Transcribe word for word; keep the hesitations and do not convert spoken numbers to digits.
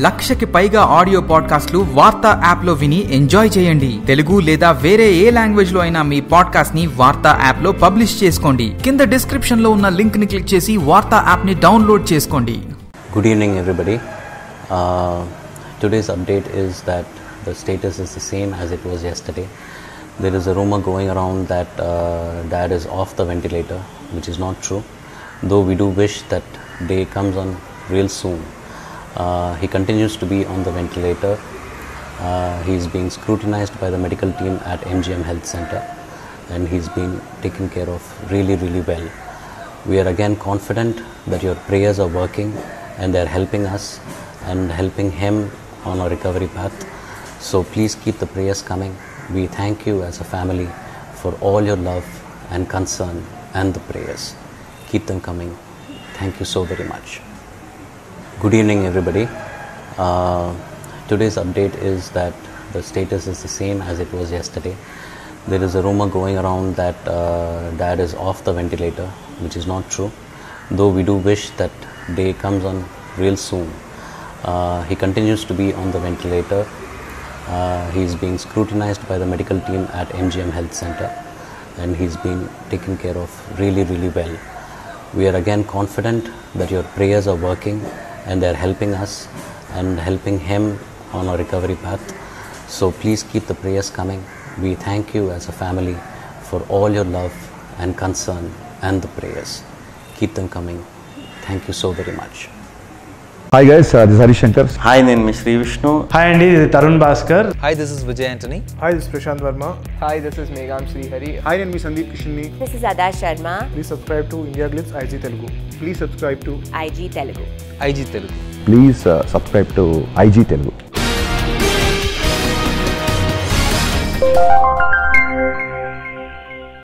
लक्ष की पैगा आडियो पॉडकास्ट वार्ता ऐप लो विनी एंजॉय चेयंडी। तेलुगु लेदा वेरे ए लैंग्वेज लो अयिना मी पॉडकास्ट नी वार्ता ऐप लो पब्लिश चेसुकोंडी। किंद डिस्क्रिप्शन लो उन्न लिंक नी क्लिक चेसी वार्ता ऐप नी डाउनलोड चेसुकोंडी। Good evening everybody. Today's update is that the status is the same as it was yesterday. There is a rumour going around that dad is off the ventilator, which is not true, though we do wish that day comes on real soon. Uh, he continues to be on the ventilator. Uh, he is being scrutinized by the medical team at M G M Health Center, and he is being taken care of really, really well. We are again confident that your prayers are working and they are helping us and helping him on our recovery path. So please keep the prayers coming. We thank you as a family for all your love and concern and the prayers. Keep them coming. Thank you so very much. Good evening everybody. Uh, today's update is that the status is the same as it was yesterday. There is a rumor going around that uh, dad is off the ventilator, which is not true, though we do wish that day comes on real soon. Uh, he continues to be on the ventilator. Uh, he is being scrutinized by the medical team at M G M Health Center, and he's been taken care of really, really well. We are again confident that your prayers are working and they're helping us and helping him on our recovery path. So please keep the prayers coming. We thank you as a family for all your love and concern and the prayers. Keep them coming. Thank you so very much. Hi guys, uh, this is Rajesh Shankar. Hi, name is Sri Vishnu. Hi Andy, this is Tarun Basker. Hi, this is Vijay Antony. Hi, this is Prashant Verma. Hi, this is Megham Sri Hari. Hi, name is Sandeep Krishnini. This is Adarsh Sharma. Please subscribe to India Clips I G Telugu. Please subscribe to I G Telugu. I G Telugu. Please uh, subscribe to I G Telugu.